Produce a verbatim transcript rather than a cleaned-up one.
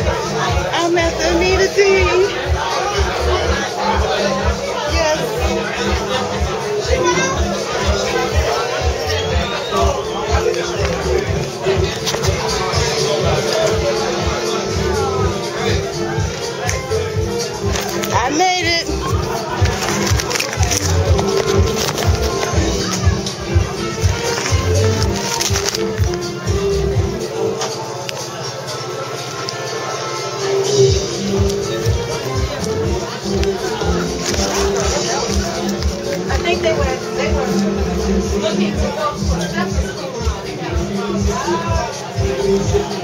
I'm at the immunity. Yes. I made it. Looking to go to the next school.